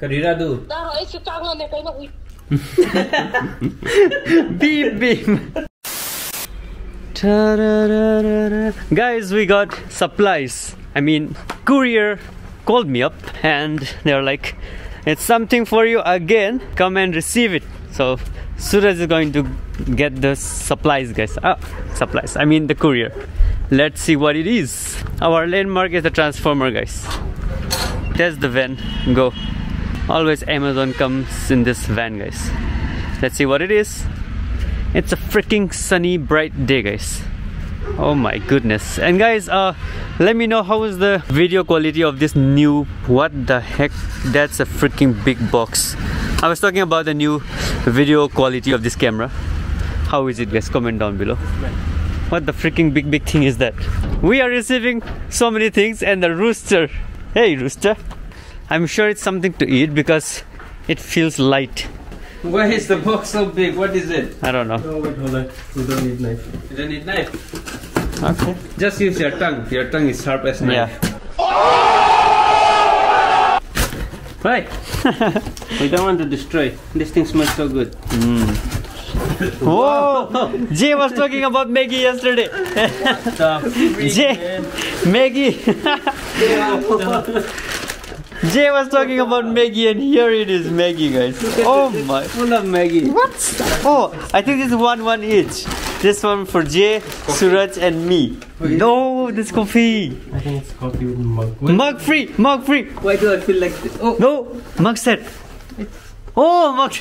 Karira do. No, it's a tongue on the beep beep. Guys, we got supplies. I mean, courier called me up and they're like, it's something for you again. Come and receive it. So Suraj is going to get the supplies, guys. Supplies. I mean the courier. Let's see what it is. Our landmark is the transformer, guys. That's the van. Go. Always Amazon comes in this van, guys. Let's see what it is. It's a freaking sunny, bright day, guys. Oh my goodness. And guys, let me know how is the video quality of this new... What the heck? That's a freaking big box. I was talking about the new video quality of this camera. How is it, guys? Comment down below. What the freaking big thing is that? We are receiving so many things and the rooster. Hey rooster. I'm sure it's something to eat because it feels light. Why is the box so big? What is it? I don't know. No, wait, hold on. You don't need knife. You don't need knife? Okay. Just use your tongue. Your tongue is sharp as knife. Yeah. Right. We don't want to destroy. This thing smells so good. Mm. Whoa! Jay was talking about Maggie yesterday. Jay, Maggie. Jay was talking about Maggie, and here it is, Maggie, guys. Oh my! Full of Maggie. What? Oh, I think this is one each. This one for Jay, Suraj, and me. Wait, no, this coffee. I think it's coffee with mug. Wait. Mug free, mug free. Why do I feel like this? Oh. No, mug set. Oh, mug.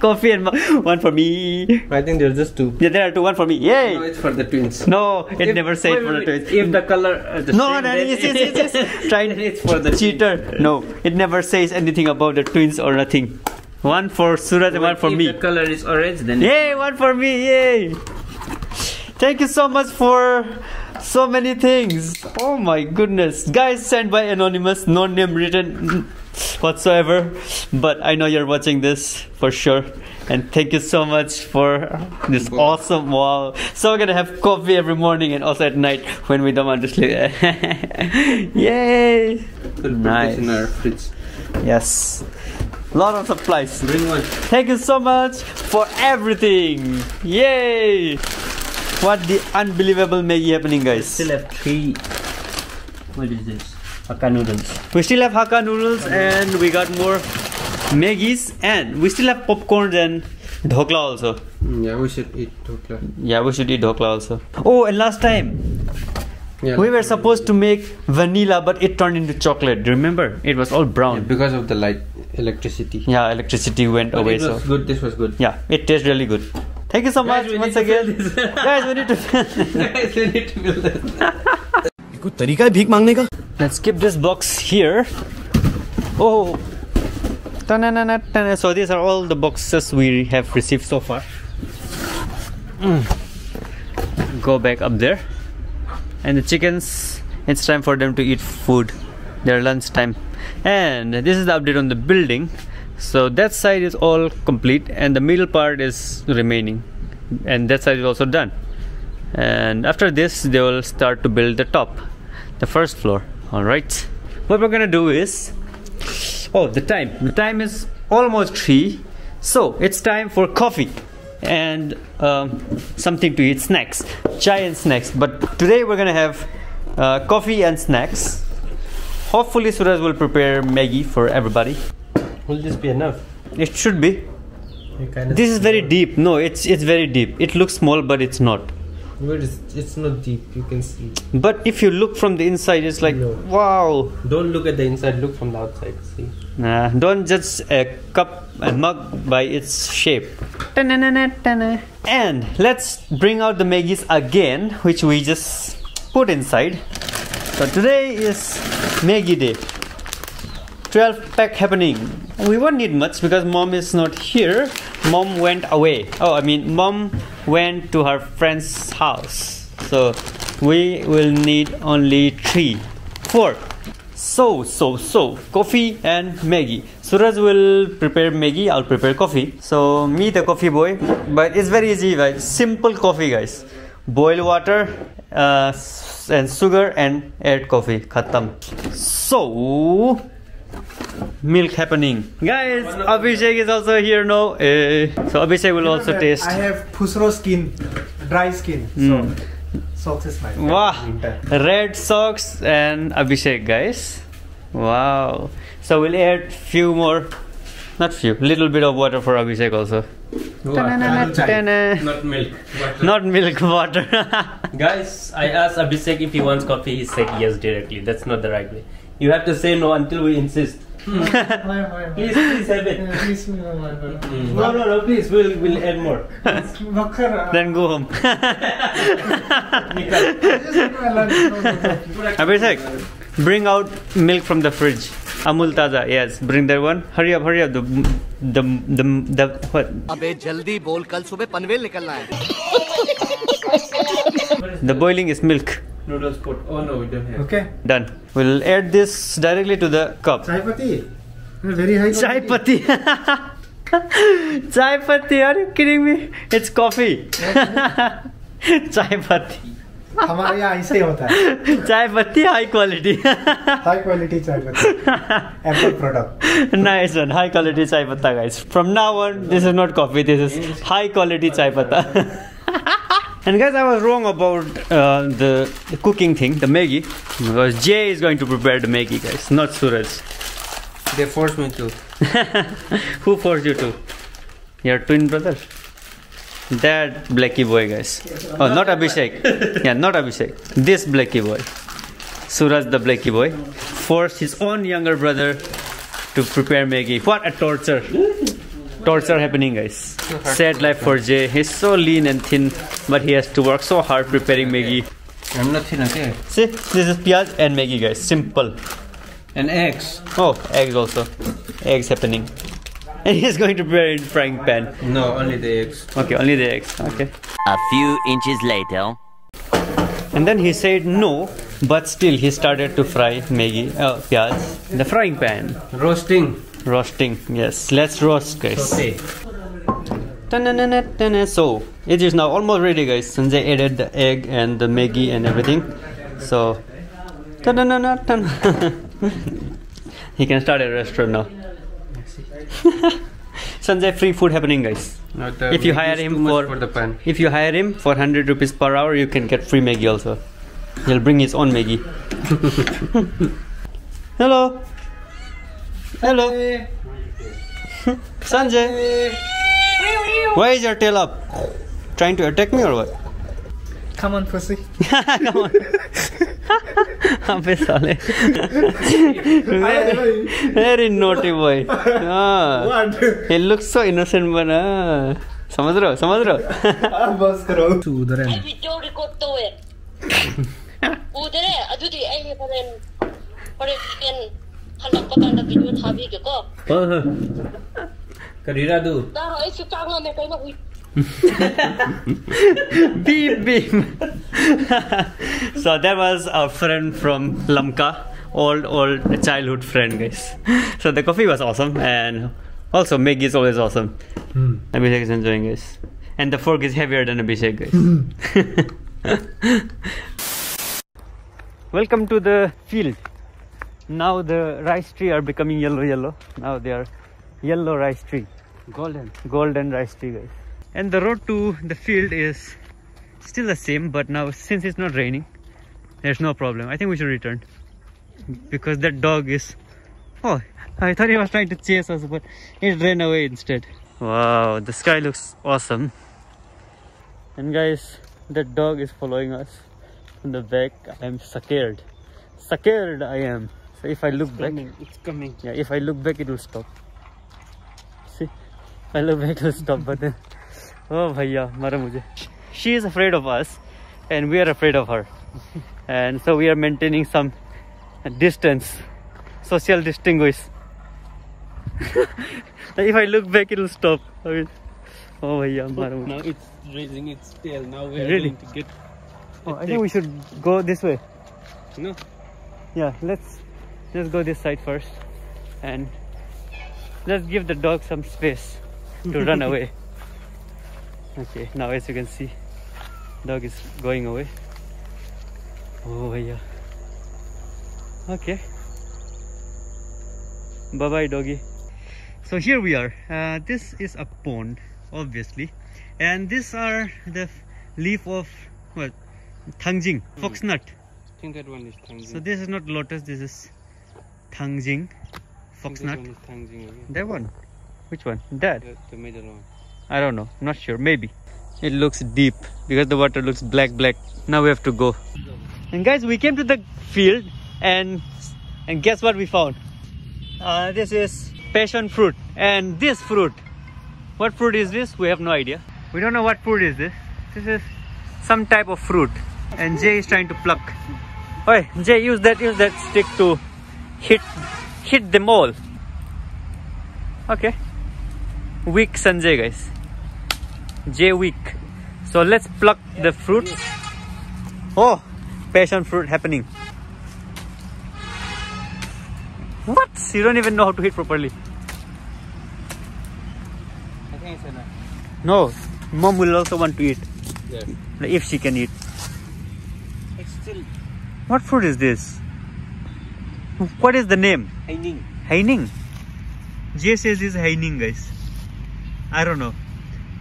Coffee and mug. One for me. I think there are just two. Yeah, there are two. One for me. Yay. No, it's for the twins. No, it if, never said wait, for the twins. If the color. The no, no, it's trying. It's for the cheater. Twins. No, it never says anything about the twins or nothing. One for Suraj and one for me. If the color is orange, then. Yay, one for me. Yay. Thank you so much for so many things. Oh my goodness. Guys, sent by anonymous, no name written whatsoever. But I know you're watching this for sure. And thank you so much for this awesome wow. So we're gonna have coffee every morning and also at night when we don't want to sleep. Yay! Nice. In our fridge. Yes. Lot of supplies. Bring one. Thank you so much for everything. Yay! What the unbelievable Maggie happening, guys? We still have three. What is this? Hakka noodles. We still have Hakka noodles and we got more Maggies and we still have popcorns and dhokla also. Yeah, we should eat dhokla. Yeah, we should eat dhokla also. Oh, and last time yeah, we were supposed to make vanilla but it turned into chocolate. Do you remember? It was all brown. Yeah, because of the light, electricity. Yeah, electricity went but away. It was so good. This was good. Yeah, it tastes really good. Thank you so much once again. Guys, we need to fill this. Guys, we need to fill this. Let's keep this box here. Oh. So these are all the boxes we have received so far. Go back up there. And the chickens, it's time for them to eat food. Their lunch time. And this is the update on the building. So that side is all complete and the middle part is remaining and that side is also done, and after this they will start to build the top, the first floor. Alright, what we're gonna do is, oh, the time is almost 3, so it's time for coffee and something to eat, snacks, chai and snacks. But today we're gonna have coffee and snacks. Hopefully Suraj will prepare Maggie for everybody. Will this be enough? It should be. This is very deep. No, it's very deep. It looks small, but it's not. It's not deep. You can see. But if you look from the inside, it's like no. Wow. Don't look at the inside. Look from the outside. See. Nah. Don't judge a cup and mug by its shape. And let's bring out the Maggies again, which we just put inside. So today is Maggie Day. 12 pack happening. We won't need much because mom is not here. Mom went away. Oh, I mean mom went to her friend's house. So we will need only 3, 4. So coffee and Maggie. Suraj will prepare Maggie, I'll prepare coffee. So me the coffee boy, but it's very easy, guys. Simple coffee, guys. Boil water and sugar and add coffee. Khatam. So milk happening. Guys, Abhishek is also here now. So Abhishek will also taste. I have pusro skin, dry skin. So socks is my favorite. Wow, red socks and Abhishek, guys. Wow. So we'll add few more, not few, little bit of water for Abhishek also. Not milk, water. Not milk, water. Guys, I asked Abhishek if he wants coffee. He said yes directly. That's not the right way. You have to say no until we insist. Please, please have it. No, no, no, please. We'll add more. Then go home. Abhishek, bring out milk from the fridge. Amul Taza, yes. Bring that one. Hurry up, hurry up. The what? Abey jaldi bol, kal subah panvel nikalna hai. The boiling is milk. Noodles pot. Oh no, we don't have. Okay. Done. We'll add this directly to the cup. Chai patti. Very high. Chai patti. Chai patti. Are you kidding me? It's coffee. Chai patti. हमारे यहाँ ऐसे ही होता है चाय पत्ती high quality chai patti apple product nice one high quality chai patta guys from now on this is not coffee this is high quality chai patta and guys I was wrong about the cooking thing the Maggi because J is going to prepare the Maggi guys not Suraj they force me to who force you to your twin brother That blacky boy, guys. Oh, not Abhishek. Yeah, not Abhishek. This blacky boy. Suraj, the blacky boy, forced his own younger brother to prepare Maggie. What a torture. Torture happening, guys. Sad life for Jay. He's so lean and thin, but he has to work so hard preparing Maggie. I'm not thin, okay? See, this is Piyaz and Maggie, guys. Simple. And eggs. Oh, eggs also. Eggs happening. And he's going to prepare it in frying pan. No, only the eggs. Okay, only the eggs. Okay. A few inches later. And then he said no, but still he started to fry Maggie, piyaz in the frying pan. Roasting. Roasting, yes. Let's roast, guys. Saute. So, it is now almost ready, guys. Sanjay added the egg and the Maggie and everything. So, he can start a restaurant now. Sanjay, free food happening, guys. If you hire him for the pan. If you hire him for 100 rupees per hour, you can get free Maggie also. He'll bring his own Maggie. Hello. Hello. Sanjay. Why is your tail up? Trying to attack me or what? Come on, pussy. Come on. Very naughty boy. Ah. What? He looks so innocent, but beep beep. So that was our friend from Lamka, old childhood friend, guys. So the coffee was awesome, and also Maggie is always awesome. Abhishek is enjoying, guys, and the fork is heavier than Abhishek, guys. Welcome to the field. Now the rice tree are becoming yellow. Now they are yellow rice tree, golden rice tree, guys. And the road to the field is still the same, but now since it's not raining, there's no problem. I think we should return because that dog is... Oh, I thought he was trying to chase us, but it ran away instead. Wow, the sky looks awesome. And guys, that dog is following us in the back. I'm scared. Scared I am. So if I look back... It's coming. Yeah, if I look back, it will stop. See? If I look back, it will stop, but then... Oh, bhaiya, mara mujhe. She is afraid of us and we are afraid of her. And so we are maintaining some distance, social distinguish. If I look back, it will stop. I mean, oh, bhaiya, mara mujhe. Now it's raising its tail. Now we are really going to get... Oh, I think we should go this way. No. Yeah, let's just go this side first. And let's give the dog some space to run away. Okay, now as you can see, dog is going away. Oh yeah. Okay. Bye-bye, doggy. So here we are. This is a pond, obviously. And these are the leaf of, well, Thangjing, foxnut. I think that one is Thangjing. So this is not lotus, this is Thangjing, foxnut. That one? Which one? That? The middle one. I don't know. Not sure. Maybe. It looks deep because the water looks black. Now we have to go. And guys, we came to the field and guess what we found? This is passion fruit. And this fruit, what fruit is this? We have no idea. We don't know what fruit is this. This is some type of fruit. And Jay is trying to pluck. Oi, Jay, use that stick to hit them all. Okay. Weak Sanjay, guys. Jay weak. So let's pluck the fruit. Oh, passion fruit happening. What? You don't even know how to hit properly. I think it's enough. No, mom will also want to eat. Yes. If she can eat. It's still. What fruit is this? What is the name? Haining. Haining? Jay says it's Haining, guys. I don't know.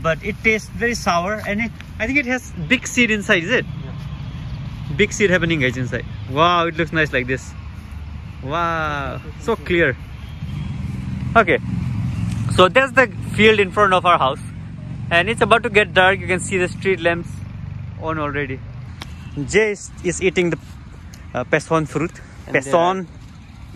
But it tastes very sour and I think it has big seed inside, is it? Yeah. Big seed happening, guys, inside. Wow, it looks nice like this. Wow, so clear. Okay, so that's the field in front of our house. And it's about to get dark. You can see the street lamps on already. Jay is eating the passion fruit. Passion.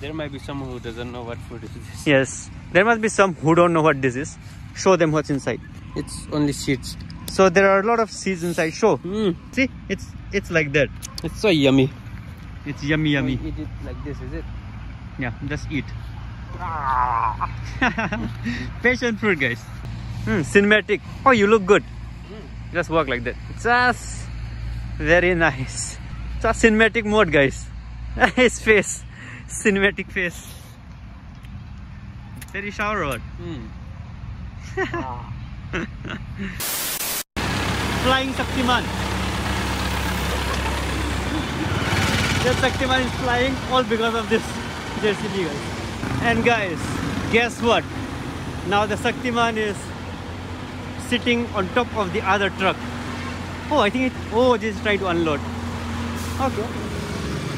There might be someone who doesn't know what fruit is this. Yes, there must be some who don't know what this is. Show them what's inside. It's only seeds. So there are a lot of seeds inside. Show. See, it's like that. It's so yummy. It's yummy. So you eat it like this, is it? Yeah, just eat. Passion fruit, guys. Cinematic. Oh, you look good. Just walk like that. Just very nice. Just cinematic mode, guys. His face, cinematic face. Very showered. Flying Shaktimaan. The Shaktimaan is flying all because of this JCB, guys. And guys, guess what? Now the Shaktimaan is sitting on top of the other truck. Oh, I think just tried to unload. Okay.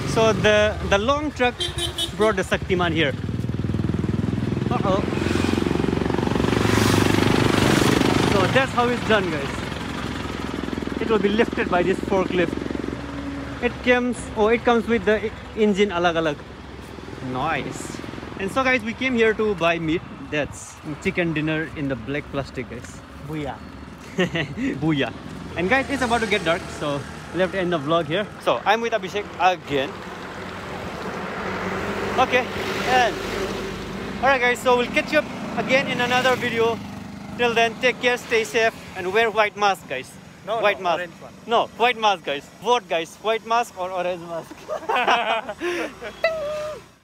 So the long truck brought the Shaktimaan here. So that's how it's done, guys. It will be lifted by this forklift. It comes with the engine alag. Nice. And so guys, we came here to buy meat. That's chicken dinner in the black plastic, guys. Booyah. Booyah. And guys, it's about to get dark, so we'll have to end the vlog here. So I'm with Abhishek again. Okay. And alright guys, so we'll catch you up again in another video. Till then, take care, stay safe, and wear white mask, guys. No, white mask. Orange one. No, white mask, guys. Vote, guys. White mask or orange mask.